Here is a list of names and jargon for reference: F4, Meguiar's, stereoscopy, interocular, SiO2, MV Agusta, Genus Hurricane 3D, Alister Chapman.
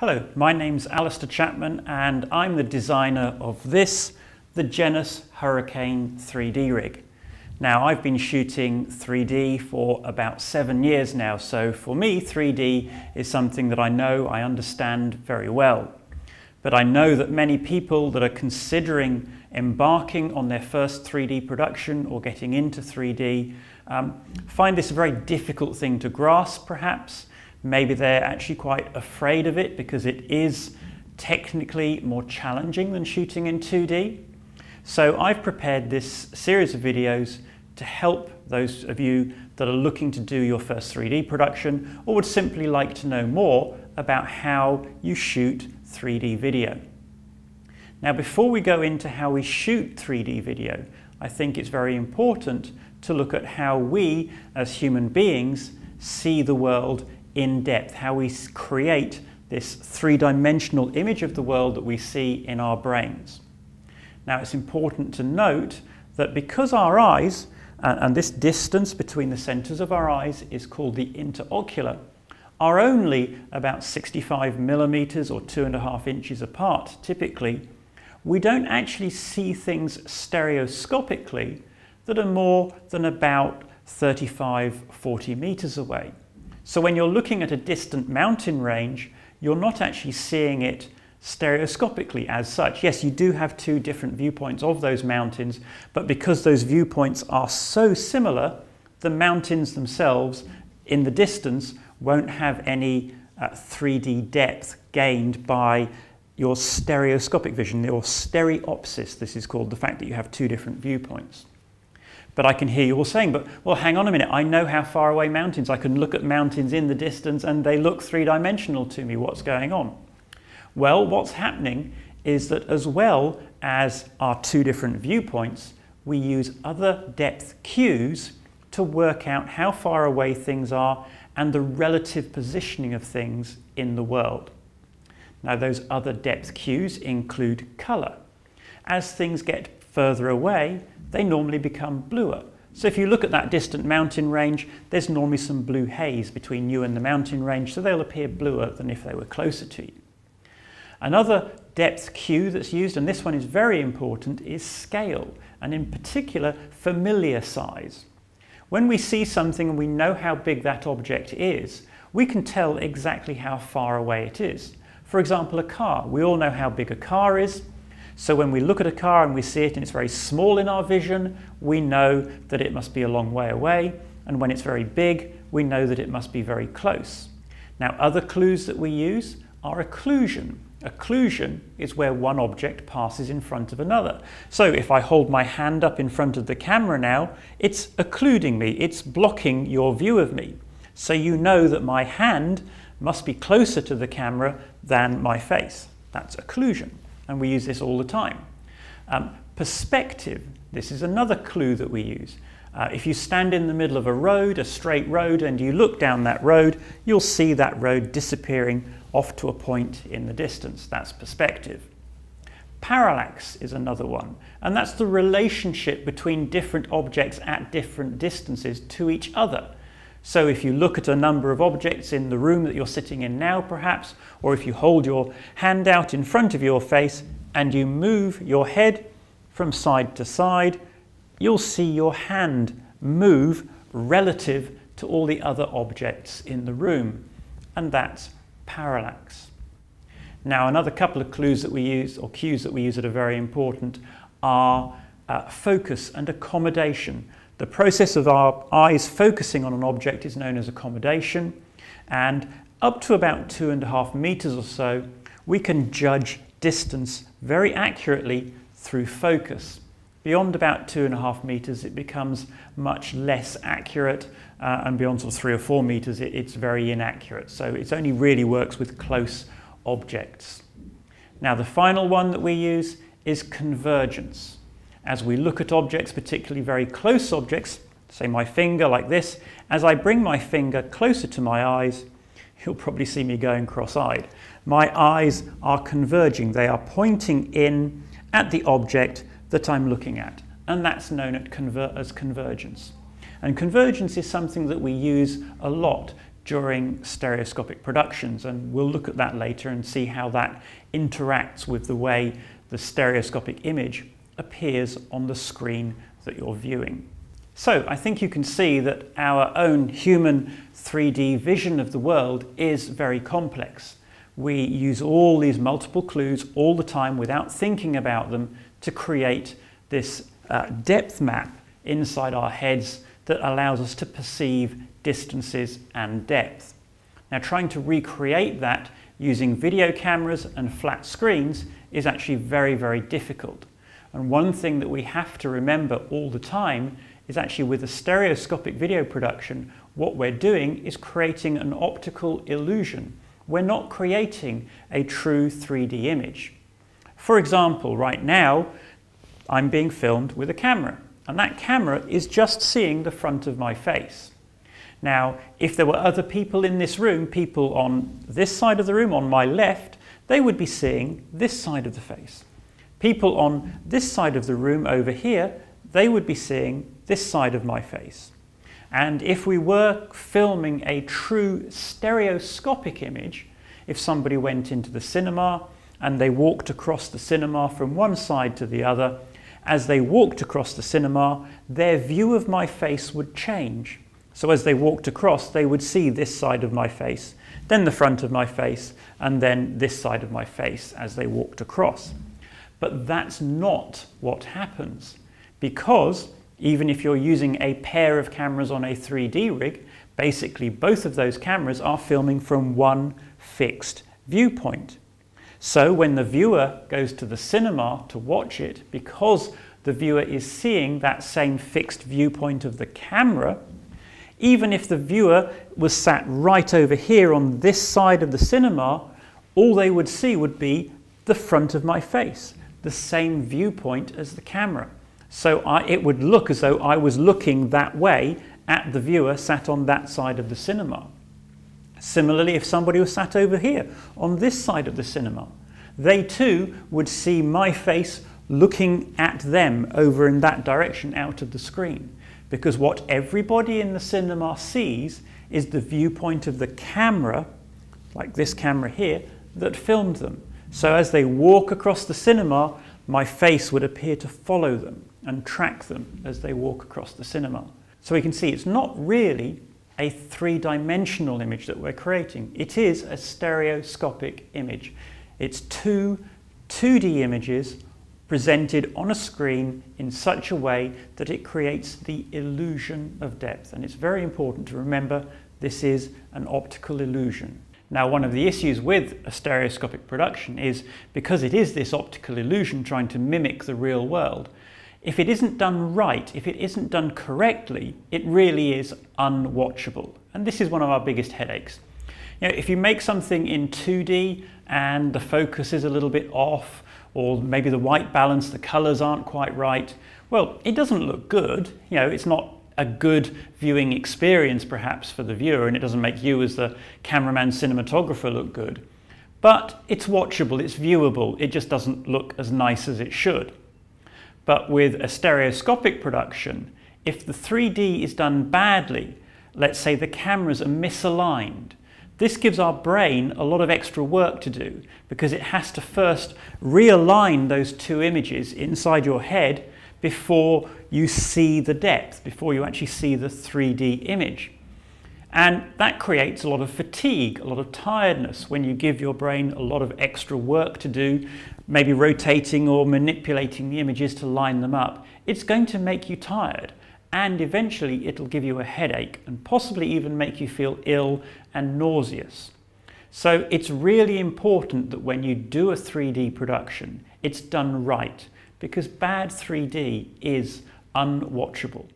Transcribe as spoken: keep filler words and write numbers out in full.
Hello, my name's Alister Chapman and I'm the designer of this, the Genus Hurricane three D rig. Now I've been shooting three D for about seven years now, so for me three D is something that I know I understand very well. But I know that many people that are considering embarking on their first three D production or getting into three D um, find this a very difficult thing to grasp perhaps. Maybe they're actually quite afraid of it because it is technically more challenging than shooting in two D. So I've prepared this series of videos to help those of you that are looking to do your first three D production or would simply like to know more about how you shoot three D video. Now, before we go into how we shoot three D video, I think it's very important to look at how we as human beings see the world in depth, how we create this three-dimensional image of the world that we see in our brains. Now it's important to note that because our eyes, and this distance between the centers of our eyes is called the interocular, are only about sixty-five millimeters or two and a half inches apart typically, we don't actually see things stereoscopically that are more than about thirty-five, forty meters away. So when you're looking at a distant mountain range, you're not actually seeing it stereoscopically as such. Yes, you do have two different viewpoints of those mountains, but because those viewpoints are so similar, the mountains themselves in the distance won't have any uh, three D depth gained by your stereoscopic vision, your stereopsis, this is called, the fact that you have two different viewpoints. But I can hear you all saying, but well, hang on a minute, I know how far away mountains, I can look at mountains in the distance and they look three-dimensional to me, what's going on? Well, what's happening is that as well as our two different viewpoints, we use other depth cues to work out how far away things are and the relative positioning of things in the world. Now, those other depth cues include colour. As things get further away, they normally become bluer. So if you look at that distant mountain range, there's normally some blue haze between you and the mountain range, so they'll appear bluer than if they were closer to you. Another depth cue that's used, and this one is very important, is scale, and in particular, familiar size. When we see something and we know how big that object is, we can tell exactly how far away it is. For example, a car. We all know how big a car is. So when we look at a car and we see it and it's very small in our vision, we know that it must be a long way away. And when it's very big, we know that it must be very close. Now, other clues that we use are occlusion. Occlusion is where one object passes in front of another. So if I hold my hand up in front of the camera now, it's occluding me, it's blocking your view of me. So you know that my hand must be closer to the camera than my face. That's occlusion. And we use this all the time. Um, perspective, this is another clue that we use. Uh, if you stand in the middle of a road, a straight road, and you look down that road, you'll see that road disappearing off to a point in the distance. That's perspective. Parallax is another one, and that's the relationship between different objects at different distances to each other. So if you look at a number of objects in the room that you're sitting in now perhaps, or if you hold your hand out in front of your face and you move your head from side to side, you'll see your hand move relative to all the other objects in the room, and that's parallax. Now, another couple of clues that we use, or cues that we use that are very important, are uh, focus and accommodation. The process of our eyes focusing on an object is known as accommodation, and up to about two and a half meters or so, we can judge distance very accurately through focus. Beyond about two and a half meters, it becomes much less accurate, uh, and beyond sort of three or four meters, it, it's very inaccurate. So it only really works with close objects. Now, the final one that we use is convergence. As we look at objects, particularly very close objects, say my finger like this, as I bring my finger closer to my eyes, you'll probably see me going cross-eyed. My eyes are converging. They are pointing in at the object that I'm looking at, and that's known as convergence. And convergence is something that we use a lot during stereoscopic productions, and we'll look at that later and see how that interacts with the way the stereoscopic image appears on the screen that you're viewing. So I think you can see that our own human three D vision of the world is very complex. We use all these multiple clues all the time without thinking about them to create this uh, depth map inside our heads that allows us to perceive distances and depth. Now, trying to recreate that using video cameras and flat screens is actually very, very difficult. And one thing that we have to remember all the time is actually with a stereoscopic video production, what we're doing is creating an optical illusion. We're not creating a true three D image. For example, right now, I'm being filmed with a camera, and that camera is just seeing the front of my face. Now, if there were other people in this room, people on this side of the room, on my left, they would be seeing this side of the face. People on this side of the room over here, they would be seeing this side of my face. And if we were filming a true stereoscopic image, if somebody went into the cinema and they walked across the cinema from one side to the other, as they walked across the cinema, their view of my face would change. So as they walked across, they would see this side of my face, then the front of my face, and then this side of my face as they walked across. But that's not what happens, because even if you're using a pair of cameras on a three D rig, basically both of those cameras are filming from one fixed viewpoint. So when the viewer goes to the cinema to watch it, because the viewer is seeing that same fixed viewpoint of the camera, even if the viewer was sat right over here on this side of the cinema, all they would see would be the front of my face, the same viewpoint as the camera. So I, it would look as though I was looking that way at the viewer sat on that side of the cinema. Similarly, if somebody was sat over here on this side of the cinema, they too would see my face looking at them over in that direction out of the screen, because what everybody in the cinema sees is the viewpoint of the camera, like this camera here, that filmed them. So as they walk across the cinema, my face would appear to follow them and track them as they walk across the cinema. So we can see it's not really a three-dimensional image that we're creating. It is a stereoscopic image. It's two 2D images presented on a screen in such a way that it creates the illusion of depth. And it's very important to remember this is an optical illusion. Now, one of the issues with a stereoscopic production is because it is this optical illusion trying to mimic the real world, if it isn't done right, if it isn't done correctly, it really is unwatchable. And this is one of our biggest headaches. You know, if you make something in two D and the focus is a little bit off, or maybe the white balance, the colors aren't quite right, well, it doesn't look good. You know, it's not a good viewing experience perhaps for the viewer, and it doesn't make you as the cameraman cinematographer look good. But it's watchable, it's viewable, it just doesn't look as nice as it should. But with a stereoscopic production, if the three D is done badly, let's say the cameras are misaligned, this gives our brain a lot of extra work to do, because it has to first realign those two images inside your head before you see the depth, before you actually see the three D image. And that creates a lot of fatigue, a lot of tiredness when you give your brain a lot of extra work to do, maybe rotating or manipulating the images to line them up. It's going to make you tired, and eventually it'll give you a headache and possibly even make you feel ill and nauseous. So it's really important that when you do a three D production, it's done right, because bad three D is unwatchable.